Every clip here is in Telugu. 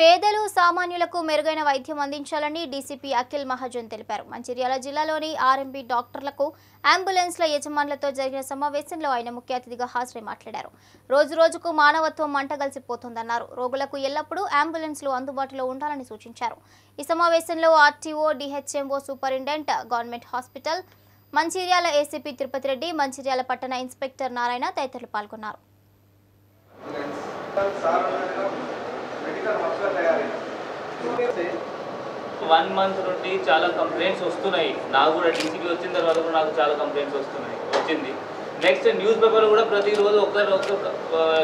పేదలు సామాన్యులకు మెరుగైన వైద్యం అందించాలని డీసీపీ అఖిల్ మహాజన్ తెలిపారు. మంచిర్యాల జిల్లాలోని ఆర్ఎంబీ డాక్టర్లకు అంబులెన్స్ల యజమానులతో జరిగిన సమావేశంలో ఆయన ముఖ్య అతిథిగా హాజరై మాట్లాడారు. రోజురోజుకు మానవత్వం మంటగలిసిపోతుందన్నారు. రోగులకు ఎల్లప్పుడూ అంబులెన్స్లు అందుబాటులో ఉండాలని సూచించారు. ఈ సమావేశంలో RTO, DHMO superintendent, government hospital, Mancherial ACP Tirupati Reddy, Mancherial పట్టణ ఇన్స్పెక్టర్ నారాయణ తదితరులు పాల్గొన్నారు. వన్ మంత్ నుండి చాలా కంప్లైంట్స్ వస్తున్నాయి. నాకు కూడా డీసీపీ వచ్చిన తర్వాత కూడా నాకు చాలా కంప్లైంట్స్ వచ్చింది. నెక్స్ట్ న్యూస్ పేపర్లు కూడా ప్రతిరోజు ఒక్కరు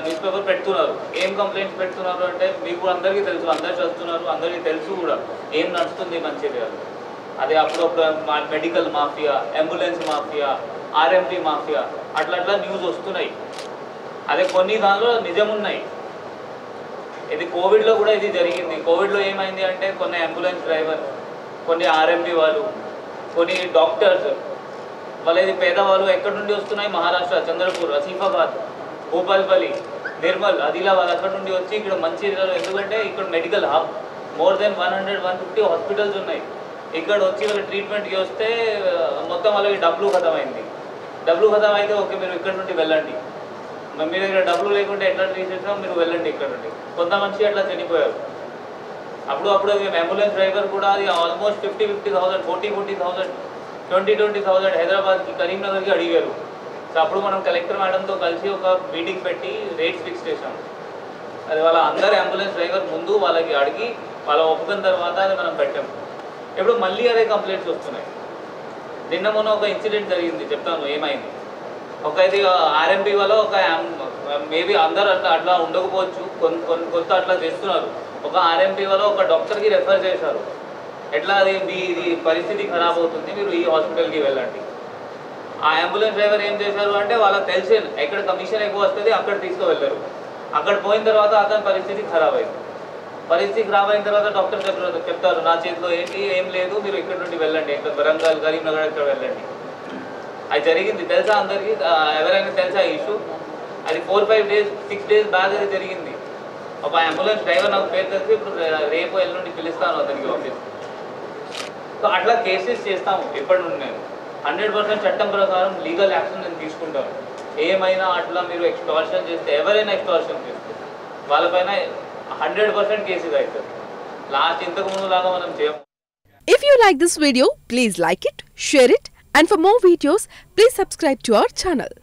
న్యూస్ పేపర్ పెడుతున్నారు. ఏం కంప్లైంట్స్ పెడుతున్నారు అంటే మీకు అందరికీ తెలుసు, అందరు చదువుతున్నారు, అందరికీ తెలుసు కూడా ఏం నడుస్తుంది మంచిర్యాల. అదే అప్పుడప్పుడు మా medical mafia, ambulance mafia, RMP mafia అట్లా న్యూస్ వస్తున్నాయి. అదే కొన్ని దానిలో నిజం ఉన్నాయి. ఇది కోవిడ్లో కూడా ఇది జరిగింది. కోవిడ్లో ఏమైంది అంటే కొన్ని అంబులెన్స్ డ్రైవర్, కొన్ని ఆర్ఎంపీ వాళ్ళు, కొన్ని డాక్టర్స్ వాళ్ళది పేదవాళ్ళు ఎక్కడి నుండి వస్తున్నాయి, మహారాష్ట్ర, చంద్రపూర్, ఆసిఫాబాద్, భూపాల్పల్లి, నిర్మల్, ఆదిలాబాద్ అక్కడి నుండి వచ్చి ఇక్కడ మంచిర్యాల. ఎందుకంటే ఇక్కడ medical hub more than 150 hospitals ఉన్నాయి. ఇక్కడ వచ్చి వాళ్ళ ట్రీట్మెంట్కి వస్తే మొత్తం వాళ్ళకి డబ్బులు ఖతమైంది. డబ్బులు ఖతం అయితే ఓకే మీరు ఇక్కడ నుండి వెళ్ళండి, మీ దగ్గర డబ్బులు లేకుండా ఎట్లా ట్రీట్ చేసినా మీరు వెళ్ళండి ఇక్కడ నుండి. కొంత మంచి అట్లా చనిపోయారు. అప్పుడు అంబులెన్స్ డ్రైవర్ కూడా అది ఆల్మోస్ట్ 50,000, 40,000, 20,000 హైదరాబాద్కి, కరీంనగర్కి అడిగారు. సో అప్పుడు మనం కలెక్టర్ మేడంతో కలిసి ఒక మీటింగ్ పెట్టి రేట్స్ ఫిక్స్ చేసాము. అది వాళ్ళ అందరు అంబులెన్స్ డ్రైవర్ ముందు వాళ్ళకి అడిగి వాళ్ళ ఒప్పుకున్న తర్వాత అది మనం పెట్టాము. ఇప్పుడు మళ్ళీ అదే కంప్లైంట్స్ వస్తున్నాయి. నిన్న మొన్న ఒక ఇన్సిడెంట్ జరిగింది, చెప్తాను ఏమైంది. ఒక ఇది ఆర్ఎంపీ వల్ల ఒక మేబీ అందరు అట్లా ఉండకపోవచ్చు, కొంత అట్లా చేస్తున్నారు. ఒక ఆర్ఎంపీ వల్ల ఒక డాక్టర్కి రెఫర్ చేశారు. ఎట్లా అది మీ ఇది పరిస్థితి ఖరాబ్ అవుతుంది, మీరు ఈ హాస్పిటల్కి వెళ్ళండి. ఆ అంబులెన్స్ డ్రైవర్ ఏం చేశారు అంటే వాళ్ళకి తెలిసే ఎక్కడ కమిషన్ ఎక్కువ వస్తుంది అక్కడ తీసుకువెళ్ళారు. అక్కడ పోయిన తర్వాత అతని పరిస్థితి ఖరాబ్ అయింది. పరిస్థితి ఖరాబ్ అయిన తర్వాత డాక్టర్ చెప్తారు నా చేతిలో ఏం లేదు, మీరు ఇక్కడ నుండి వెళ్ళండి, ఇక్కడ వరంగల్, కరీంనగర్ ఇక్కడ వెళ్ళండి. అది జరిగింది తెలుసా అందరికీ, ఎవరైనా తెలుసా ఇష్యూ? అది 4-5 days, 6 days బ్యాక్ అది జరిగింది. ఒక అంబులెన్స్ డ్రైవర్ నాకు పేరు తెలిసి ఇప్పుడు రేపు ఎల్లుండి పిలుస్తాను అతనికి ఆఫీస్. సో అట్లా కేసెస్ చేస్తాము. ఎప్పటి నుండి నేను 100% చట్టం ప్రకారం లీగల్ యాక్షన్ నేను తీసుకుంటాను. ఏమైనా అట్లా మీరు ఎక్స్టార్షన్ చేస్తే, ఎవరైనా ఎక్స్టార్షన్ చేస్తే వాళ్ళపైన 100% కేసెస్ అవుతుంది. లాస్ట్ ఇంతకుముందు లాగా మనం చేయం. If you like this video please like it, share it. And for more videos, please subscribe to our channel.